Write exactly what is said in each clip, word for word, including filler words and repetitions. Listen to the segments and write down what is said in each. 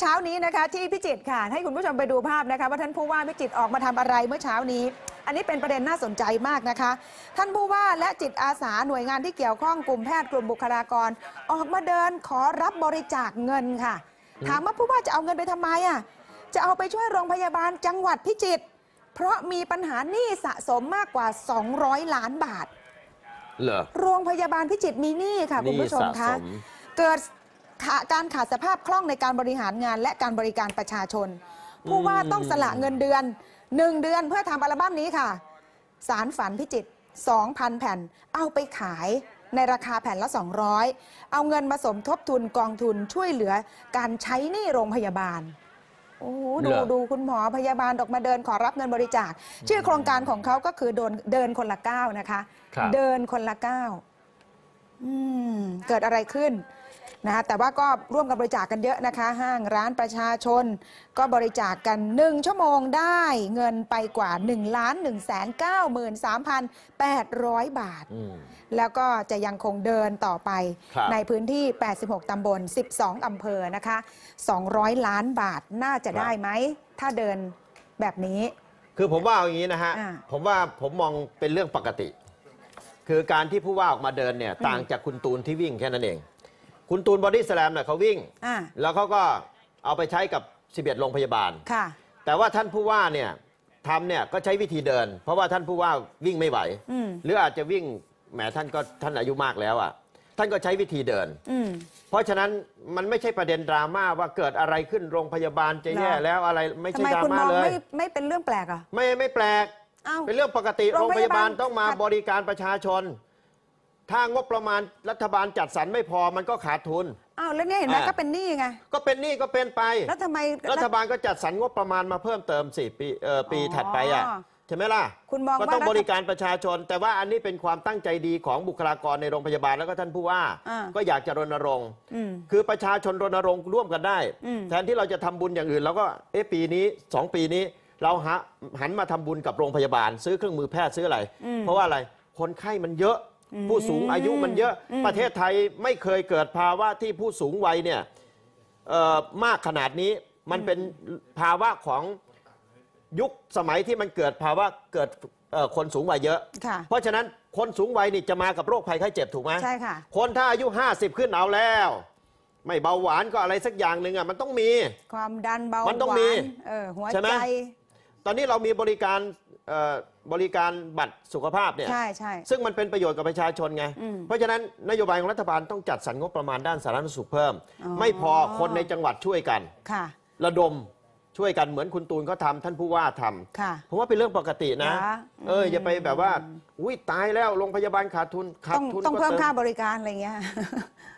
เช้านี้นะคะที่พิจิตรค่ะให้คุณผู้ชมไปดูภาพนะคะว่าท่านผู้ว่าพิจิตรออกมาทำอะไรเมื่อเช้านี้อันนี้เป็นประเด็นน่าสนใจมากนะคะท่านผู้ว่าและจิตอาสาหน่วยงานที่เกี่ยวข้องกลุ่มแพทย์กลุ่มบุคลากรออกมาเดินขอรับบริจาคเงินค่ะถามว่าผู้ว่าจะเอาเงินไปทำไมอ่ะจะเอาไปช่วยโรงพยาบาลจังหวัดพิจิตรเพราะมีปัญหาหนี้สะสมมากกว่าสองร้อยล้านบาทโรงพยาบาลพิจิตรมีหนี้ค่ะคุณผู้ชมคะเกิดการขาดสภาพคล่องในการบริหารงานและการบริการประชาชนผู้ว่าต้องสละเงินเดือนหนึ่งเดือนเพื่อทำอัลบั้มนี้ค่ะสารฝันพิจิตร สองพัน แผ่นเอาไปขายในราคาแผ่นละสองร้อยเอาเงินมาสมทบทุนกองทุนช่วยเหลือการใช้หนี้โรงพยาบาลโอ้ดูดูคุณหมอพยาบาลออกมาเดินขอรับเงินบริจาคชื่อโครงการของเขาก็คือเดินคนละก้าวนะคะเดินคนละก้าวเกิดอะไรขึ้นนะแต่ว่าก็ร่วมกันบริจาคกันเยอะนะคะห้างร้านประชาชนก็บริจาคกันหนึ่งชั่วโมงได้เงินไปกว่า หนึ่งล้านหนึ่งแสนเก้าหมื่นสามพันแปดร้อย บาทแล้วก็จะยังคงเดินต่อไปในพื้นที่แปดสิบหกตำบลสิบสองอำเภอนะคะสองร้อยล้านบาทน่าจะได้ไหมถ้าเดินแบบนี้คือผมว่าอย่างนี้นะฮะผมว่าผมมองเป็นเรื่องปกติคือการที่ผู้ว่าออกมาเดินเนี่ยต่างจากคุณตูนที่วิ่งแค่นั้นเองคุณตูนบอดี้สแลมเนี่ยเขาวิ่งแล้วเขาก็เอาไปใช้กับสิบเอ็ดโรงพยาบาลแต่ว่าท่านผู้ว่าเนี่ยทำเนี่ยก็ใช้วิธีเดินเพราะว่าท่านผู้ว่าวิ่งไม่ไหวหรืออาจจะวิ่งแหมท่านก็ท่านอายุมากแล้วอ่ะท่านก็ใช้วิธีเดินเพราะฉะนั้นมันไม่ใช่ประเด็นดราม่าว่าเกิดอะไรขึ้นโรงพยาบาลจะแย่แล้วอะไรไม่ใช่ดราม่าเลยไม่เป็นเรื่องแปลกอ่ะไม่ไม่แปลกเป็นเรื่องปกติโรงพยาบาลต้องมาบริการประชาชนถ้างบประมาณรัฐบาลจัดสรรไม่พอมันก็ขาดทุนอ้าวแล้วเนี่ยเห็นไหมก็เป็นหนี้ไงก็เป็นหนี้ก็เป็นไปแล้วทำไมรัฐบาลก็จัดสรรงบประมาณมาเพิ่มเติมสี่ปีเอ่อปีถัดไปอ่ะใช่ไหมล่ะคุณมองว่าก็ต้องบริการประชาชนแต่ว่าอันนี้เป็นความตั้งใจดีของบุคลากรในโรงพยาบาลแล้วก็ท่านผู้ว่าก็อยากจะรณรงค์คือประชาชนรณรงค์ร่วมกันได้แทนที่เราจะทำบุญอย่างอื่นแล้วก็เอ๊ะปีนี้สองปีนี้เราหันมาทำบุญกับโรงพยาบาลซื้อเครื่องมือแพทย์ซื้ออะไรเพราะว่าอะไรคนไข้มันเยอะผู้สูงอายุมันเยอะประเทศไทยไม่เคยเกิดภาวะที่ผู้สูงวัยเนี่ยมากขนาดนี้มันเป็นภาวะของยุคสมัยที่มันเกิดภาวะเกิดคนสูงวัยเยอะเพราะฉะนั้นคนสูงวัยนี่จะมากับโรคภัยไข้เจ็บถูกไหมใช่ค่ะคนถ้าอายุห้าสิบขึ้นเอาแล้วไม่เบาหวานก็อะไรสักอย่างหนึ่งอ่ะมันต้องมีความดันเบาหวานมันต้องมีหัวใจตอนนี้เรามีบริการบริการบัตรสุขภาพเนี่ยใช่ใช่ซึ่งมันเป็นประโยชน์กับประชาชนไงเพราะฉะนั้นนโยบายของรัฐบาลต้องจัดสรรงบประมาณด้านสาธารณสุขเพิ่มไม่พอคนในจังหวัดช่วยกันค่ะระดมช่วยกันเหมือนคุณตูนเขาทำท่านผู้ว่าทำค่ะผมว่าเป็นเรื่องปกตินะเอออย่าไปแบบว่าอุ้ยตายแล้วโรงพยาบาลขาดทุนขาดทุนต้องเพิ่มค่าบริการอะไรเงี้ย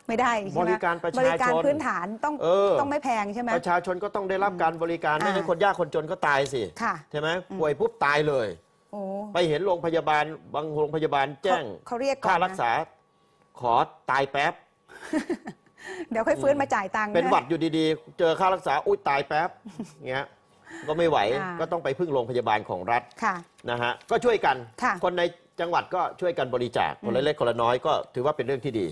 ไม่ได้บริการประชาชนบริการพื้นฐานต้องต้องไม่แพงใช่ไหมประชาชนก็ต้องได้รับการบริการไม่ใช่คนยากคนจนก็ตายสิใช่ไหมป่วยปุ๊บตายเลยไปเห็นโรงพยาบาลบางโรงพยาบาลแจ้งเขาเรียกค่ารักษาขอตายแป๊บเดี๋ยวค่อยฟื้นมาจ่ายตังค์เป็นหวัดอยู่ดีๆเจอค่ารักษาอุ้ยตายแป๊บเงี้ยก็ไม่ไหวก็ต้องไปพึ่งโรงพยาบาลของรัฐนะฮะก็ช่วยกันคนในจังหวัดก็ช่วยกันบริจาคคนเล็กคนละน้อยก็ถือว่าเป็นเรื่องที่ดี